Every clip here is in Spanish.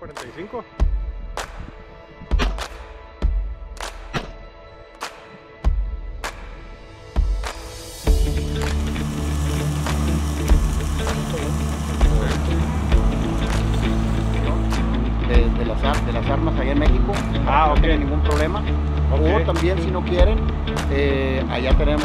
45. De las armas allá en México, no tienen ningún problema. Okay. O también, si no quieren, allá tenemos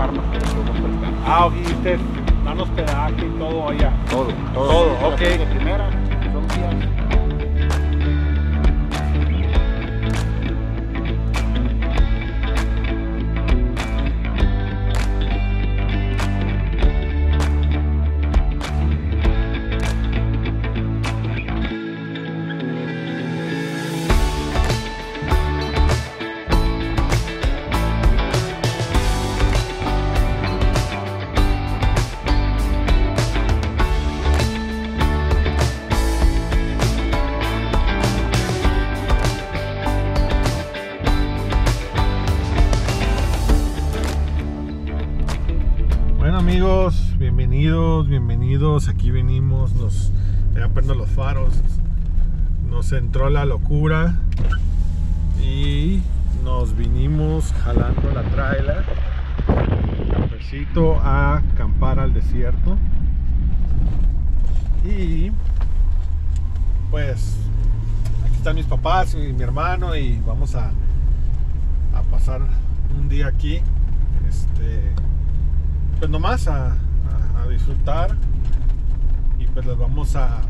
armas que les podemos prestar. Y ustedes dan hospedaje y todo allá. Todo, ok. De primera, son días. Amigos, bienvenidos, aquí venimos, ya prendo los faros, nos entró la locura y nos vinimos jalando la trailer, cafecito, a acampar al desierto. Y pues aquí están mis papás y mi hermano y vamos a pasar un día aquí, pues nomás a disfrutar, y pues les vamos a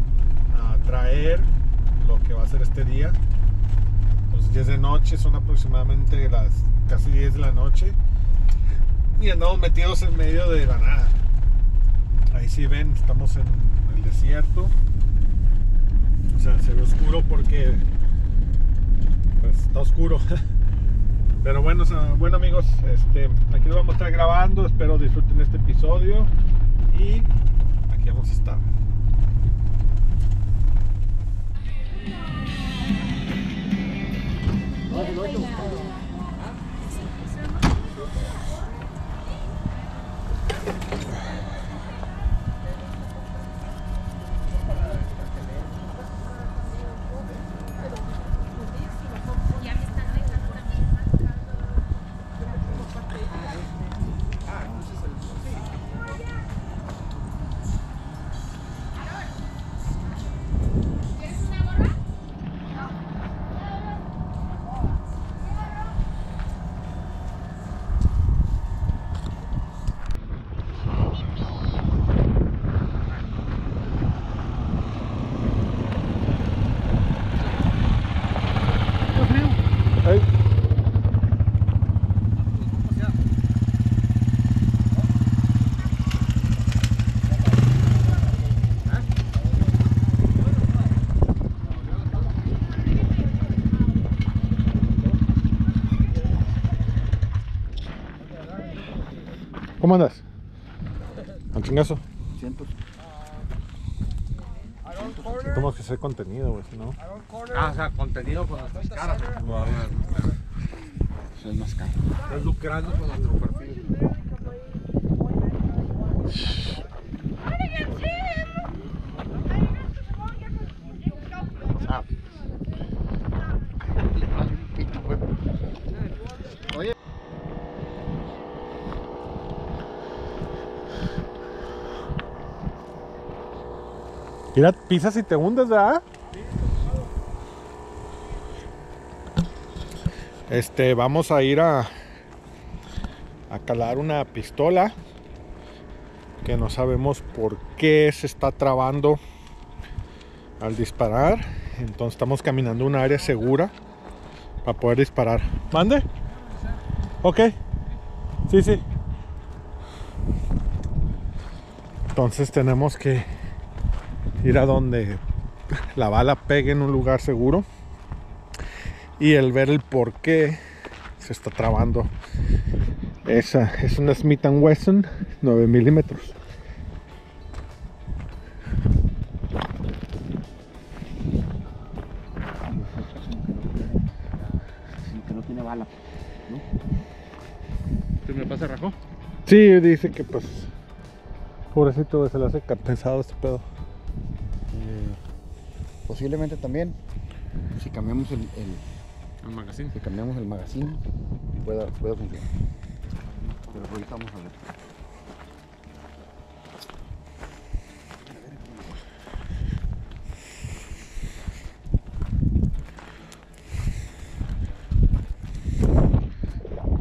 traer lo que va a ser este día. Pues 10 de noche, son aproximadamente las casi 10 de la noche y andamos metidos en medio de la nada. Ahí sí ven, estamos en el desierto, o sea, se ve oscuro porque pues está oscuro. Pero bueno amigos, aquí lo vamos a estar grabando, espero disfruten este episodio y aquí vamos a estar. ¿Cómo andas? ¿Al chingazo? Siento. Tenemos que hacer contenido, güey, ¿no? Contenido con nuestras caras. Soy más caro. Estás lucrando con nuestro perfil. Mira, pisas y te hundes, ¿verdad? Vamos a ir a calar una pistola que no sabemos por qué se está trabando al disparar. Entonces estamos caminando una área segura para poder disparar. ¿Mande? Ok. Sí. Entonces tenemos que ir a donde la bala pegue en un lugar seguro, y el ver el por qué se está trabando. Esa es una Smith & Wesson 9 milímetros. Que no tiene bala, ¿no? ¿Qué me pasa, Rajó? Sí, dice que pues pobrecito, se le hace cansado este pedo. Posiblemente también, si cambiamos el magazine, si cambiamos el magazine, pueda funcionar. Pero ahorita vamos a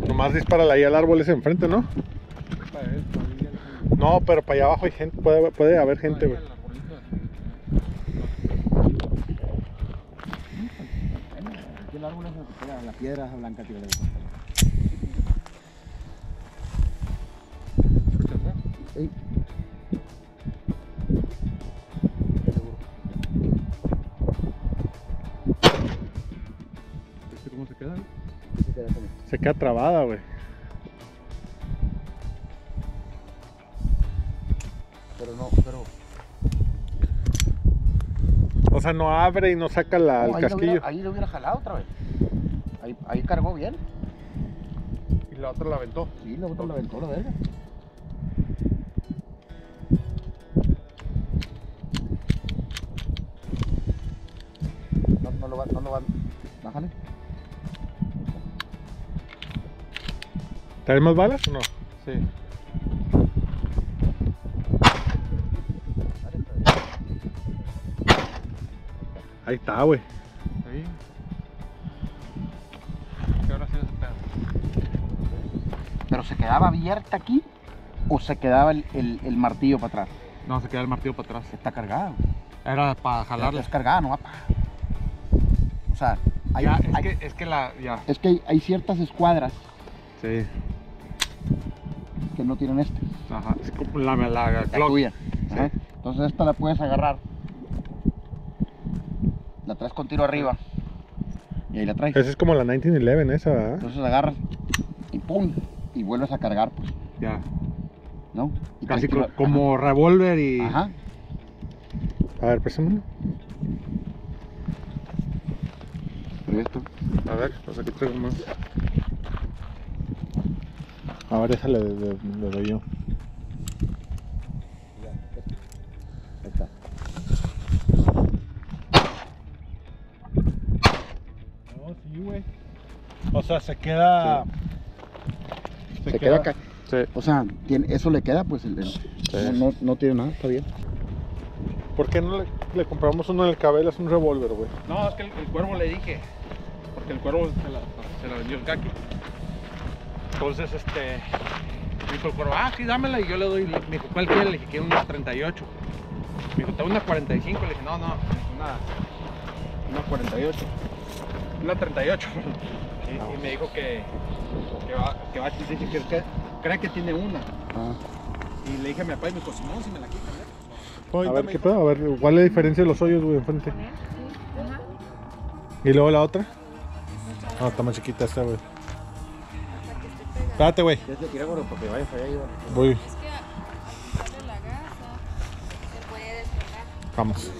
ver. Nomás dispárale ahí al árbol ese enfrente, ¿no? No, pero para allá abajo hay gente, puede haber gente, güey. El árbol es la piedra blanca, tío. ¿Cómo se queda? Se queda trabada, güey. Pero no, pero... O sea, no abre y no saca el casquillo. Ahí lo hubiera jalado otra vez. Ahí cargó bien. Y la otra la aventó. Sí, la otra la aventó, la verga. No lo va. Bájale. ¿Traes más balas o no? Sí. Ahí está, güey. Ahí. ¿Qué habrá sido ese pedo? ¿Pero se quedaba abierta aquí o se quedaba el martillo para atrás? No, se quedaba el martillo para atrás. Está cargado. Era para jalarla. Es cargada, no va para... O sea, hay... Ya, es que hay ciertas escuadras. Sí. Que no tienen esta. Ajá, es como la tuya. Ajá. Sí. Entonces esta la puedes agarrar. La traes con tiro arriba. Y ahí la traes. Esa es como la 1911 esa, ¿verdad? Entonces agarras y pum. Y vuelves a cargar, pues. Ya. ¿No? Y casi como revólver y... Ajá. A ver, préstame. A ver, pues aquí traigo más. A ver, esa le doy yo. Ahí está. No, sí, güey. O sea, se queda... Sí. Se queda acá. Sí. O sea, eso le queda, pues el... Sí. No tiene nada, está bien. ¿Por qué no le compramos uno en el cabello? Es un revólver, güey. No, es que el cuervo le dije. Porque el cuervo se la vendió el caqui. Entonces, me dijo el cuervo, ah, sí, dámela, y yo le doy, me dijo, ¿cuál quiere? Le dije, quiero una 38, me dijo, tengo una 45, le dije, no, una 48, una 38, y me dijo que va, le dije, cree que tiene una, y le dije a mi papá, y me dijo, no, si me la quitan, ¿eh? A ver, ¿qué pedo? A ver, ¿cuál es la diferencia de los hoyos, güey, enfrente? Y luego la otra, no, está más chiquita esta, güey. Espérate, güey. Ya te tiramos porque vaya para allá, Iván. Voy. Es que a quitarle la gasa se puede despegar. Vamos.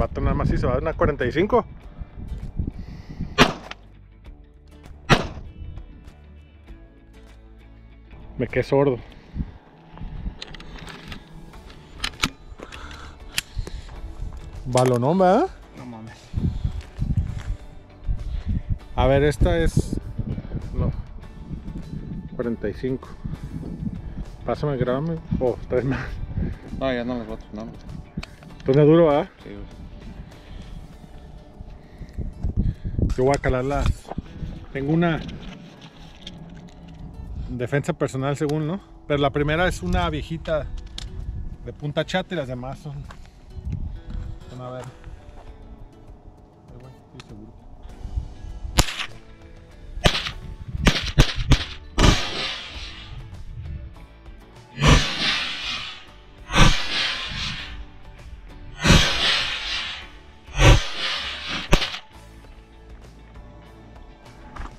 Va a tomar más y se va a dar una 45. Me quedé sordo. Balonón, ¿verdad? No mames. A ver, esta es... No. 45. Pásame, grábame. Oh, tres más. No, ya no les voy a tronar. Entonces duro, ¿verdad? Sí, güey. Yo voy a calarla. Tengo una... Defensa personal, según, ¿no? Pero la primera es una viejita de punta chata y las demás son... A ver. Estoy seguro.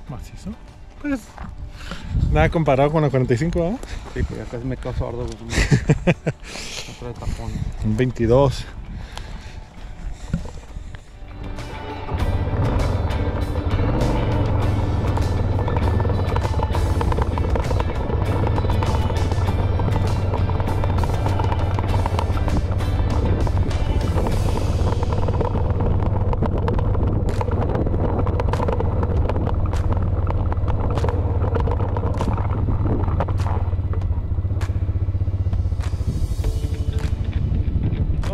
¿Macizo? Pues nada comparado con la 45, ¿verdad? Sí, pues ya casi me quedo sordo. Un 22.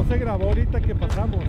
se grabó ahorita que pasamos.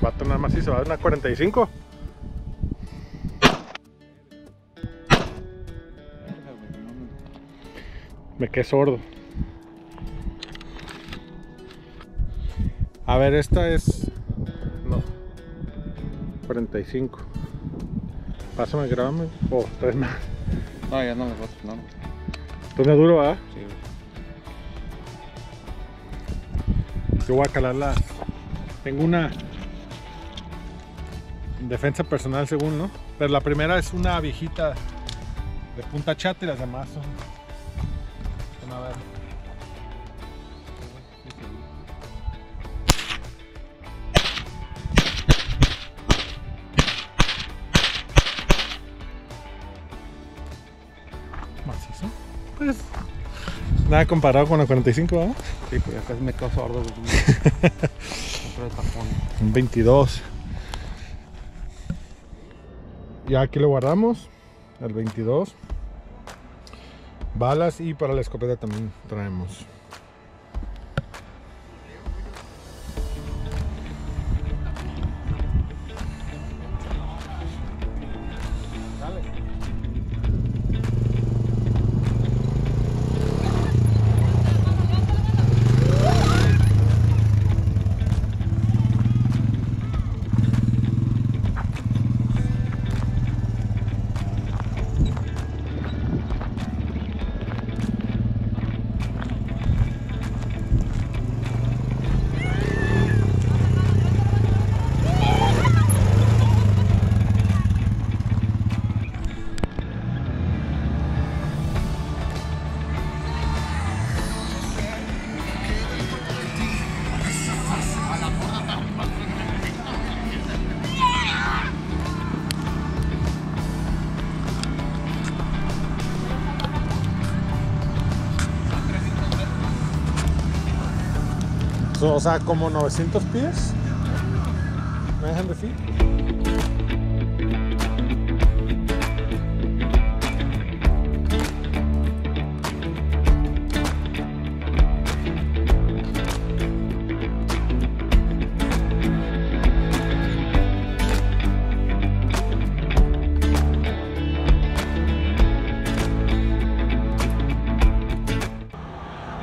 Vato nada más si se va a dar una 45. Me quedé sordo. A ver, esta es... No. 45. Pásame, grábame. Oh, tres más. No, ya no me paso, no. Entonces es duro, ¿verdad? Sí. Yo voy a calarla. Tengo una... defensa personal según, ¿no? Pero la primera es una viejita de punta chata y las demás son... a ver. ¿Macizo? Pues... nada comparado con la 45, ¿verdad? Sí, pues acá me quedo sordo. Un 22. Ya aquí lo guardamos, el 22, balas, y para la escopeta también traemos. O sea, como 900 pies, 900 feet.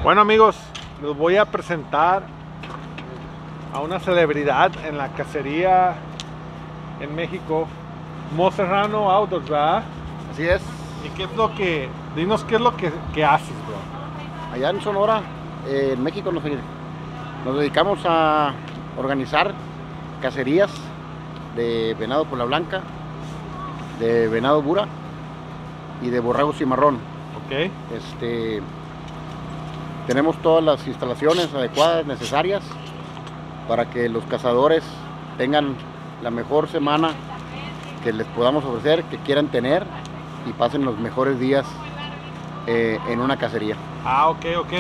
Bueno, amigos, les voy a presentar a una celebridad en la cacería en México, Mo Serrano Outdoors, ¿verdad? Así es. ¿Y qué es lo que, dinos qué es lo que haces, bro? Allá en Sonora, en México nos dedicamos a organizar cacerías de venado cola blanca, de venado bura y de borrego cimarrón. Ok. Okay. Tenemos todas las instalaciones adecuadas, necesarias, para que los cazadores tengan la mejor semana que les podamos ofrecer, que quieran tener, y pasen los mejores días en una cacería. Ah, ok, ok.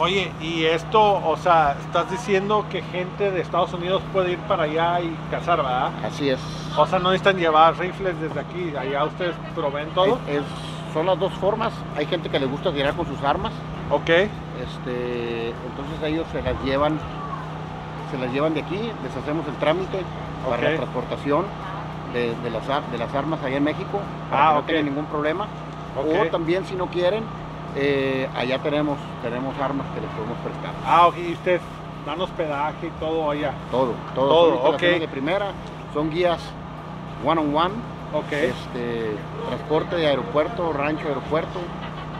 Oye, y esto, o sea, estás diciendo que gente de Estados Unidos puede ir para allá y cazar, ¿verdad? Así es. O sea, no necesitan llevar rifles desde aquí, allá ustedes proveen todo. Son las dos formas. Hay gente que les gusta tirar con sus armas. Ok. Entonces ellos se las llevan de aquí, les hacemos el trámite para la transportación de las armas allá en México, para que no tengan ningún problema. O también, si no quieren, allá tenemos armas que les podemos prestar. Ah, ok. ¿Y ustedes dan hospedaje y todo allá? Todo. Son instalaciones de primera, son guías one-on-one, transporte de aeropuerto, rancho, aeropuerto,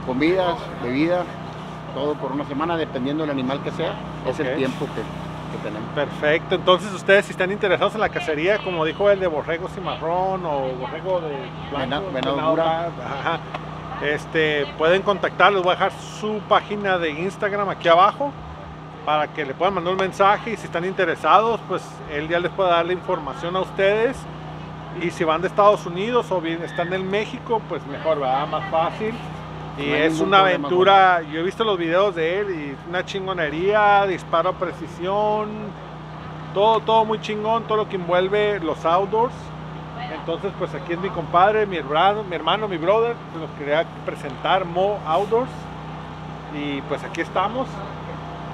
comidas, bebidas, todo por una semana, dependiendo del animal que sea, es el tiempo que tenemos. Perfecto. Entonces, ustedes, si están interesados en la cacería, como dijo el de borrego cimarrón o borrego de blanco, venado dura, pueden contactarlos. Voy a dejar su página de Instagram aquí abajo para que le puedan mandar un mensaje, y si están interesados, pues él ya les puede dar la información a ustedes. Y si van de Estados Unidos o bien están en México, pues mejor, ¿verdad? Más fácil. Y no es una aventura, yo he visto los videos de él y es una chingonería, disparo a precisión, todo muy chingón, todo lo que envuelve los outdoors. Entonces, pues aquí es mi compadre, mi hermano, mi brother, se los quería presentar, Mo Outdoors. Y pues aquí estamos,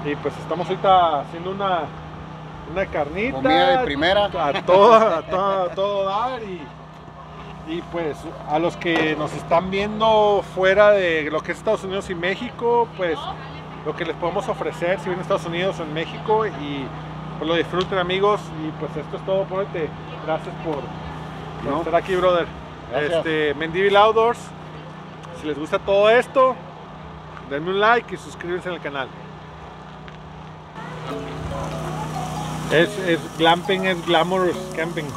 y pues estamos ahorita haciendo una carnita. Comida de primera. A todo dar. Y pues a los que nos están viendo fuera de lo que es Estados Unidos y México, pues lo que les podemos ofrecer si vienen a Estados Unidos o en México, y pues lo disfruten, amigos. Y pues esto es todo por hoy. Gracias por estar aquí, brother. Gracias. Mendivil Outdoors, si les gusta todo esto, denme un like y suscríbanse al canal. Es glamping, es glamorous camping. ¿Qué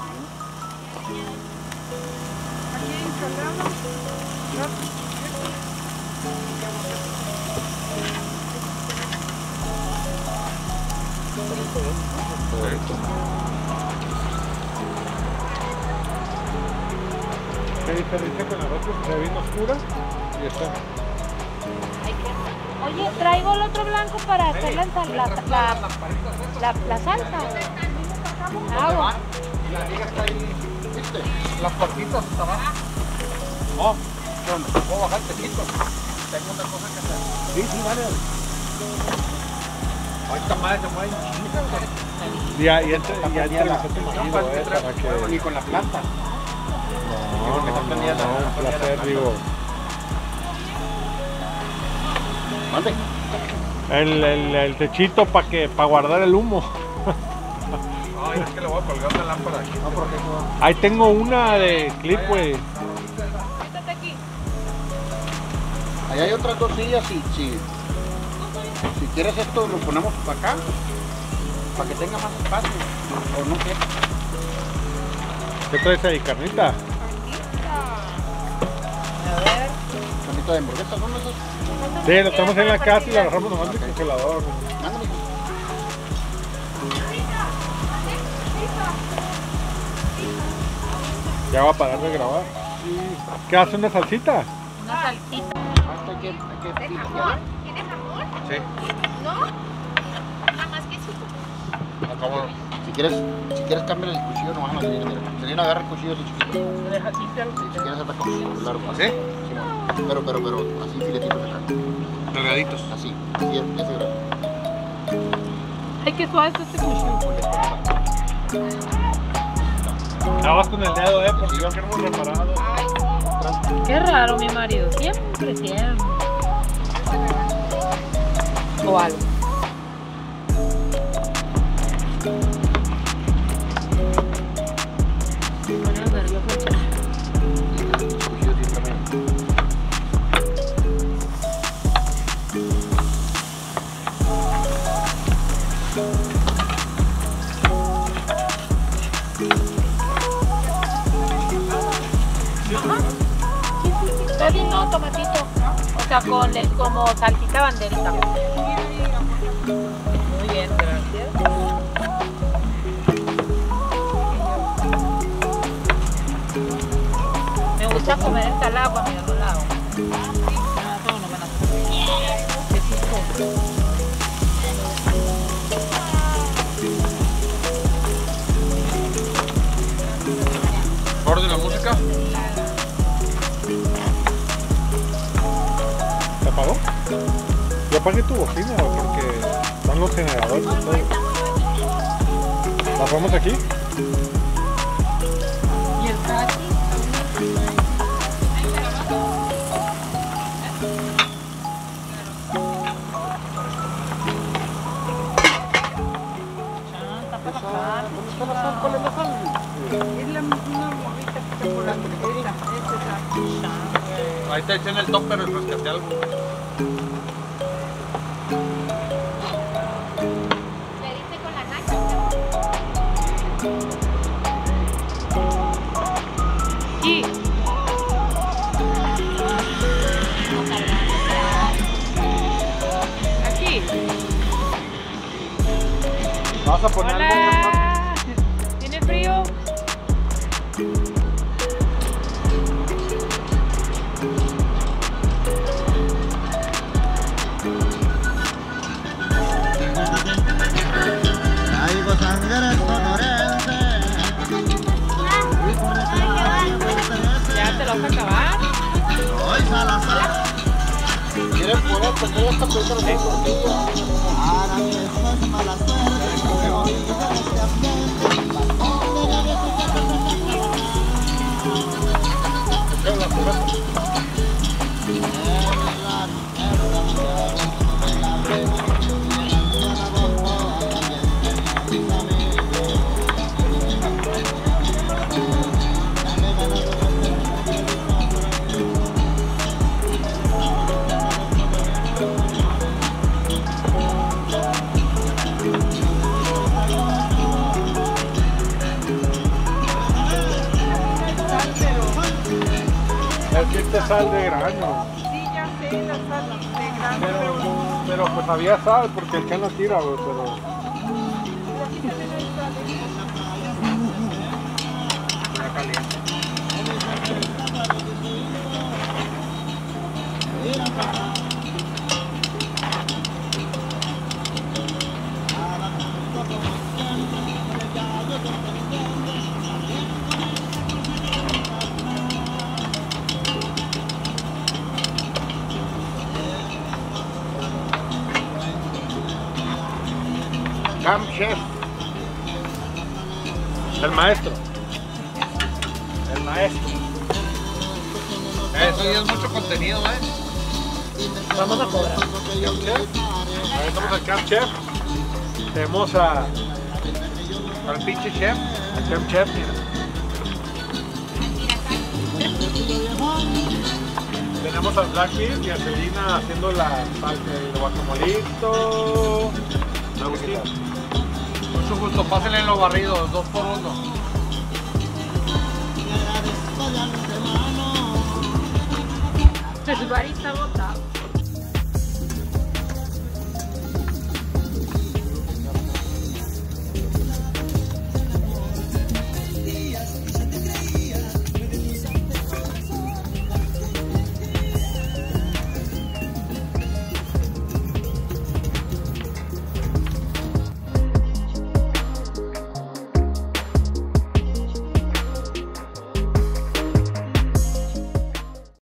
diferencia con la otra? Se bien oscura y está. Oye, traigo el otro blanco para hacer la salsa. Ah, la liga está ahí, ¿viste? Las patitas hasta abajo. Oh, no, puedo bajar el tequito. Tengo una cosa que hacer. Sí, vale. Ahí está madre, se mueve un Ya no, ni con la planta. No, un placer, digo. ¿Dónde? El techito para guardar el humo. Ay, es que le voy a colgar una lámpara aquí. No, porque no. Ahí tengo una de clip, güey. Allá hay otras dos sillas, si quieres esto lo ponemos para acá, para que tenga más espacio, o no sé. ¿Qué traes ahí, carnita? A ver. ¿Carnita de hamburguesas son esos? Sí, lo estamos en la casa y la agarramos nomás del congelador. Ya va a parar de grabar. ¿Qué hace una salsita? Una salsita. ¿De jamón? ¿Tiene jamón? Sí. ¿No? Nada más que eso. Si quieres cambiar el cuchillo, nomás no tiene. Mira, agarra el cuchillo así chiquito. Si quieres atacar con el largo. ¿Así? Sí. Pero, así filetitos de carne. Delgaditos. Así. Sí, ese grado. Ay, qué suave está este cuchillo. Nada más con el dedo, porque yo quiero muy reparado. Qué raro, mi marido, siempre. O algo. salsa con el, como salsita banderita. Muy bien, gracias. Me gusta comer ensalada cuando yo lo lavo. ¿Por de la música? ¿Te apagó? Yo apagué tu bocina porque están los generadores. ¿La vamos aquí? ¿Y el taxi? Ahí te eché en el top, pero rescaté algo. Le diste con la nacha. Sí. Aquí. Vas a poner algo. Sal de grano. Sí, ya sé, la sal de grano. Pero pues había sal porque el que no tira, pero... Está caliente. Camp Chef, el maestro. Eso ya es mucho contenido, ¿eh? Vamos a cobrar. Camp Chef, ahí estamos al Camp Chef. Tenemos al pinche chef, al Camp Chef, mira. Tenemos al Blackbeard y a Selena haciendo la salsa de guacamolito. Mucho gusto, pásenle en los barridos, 2 por 1. El bar está botado.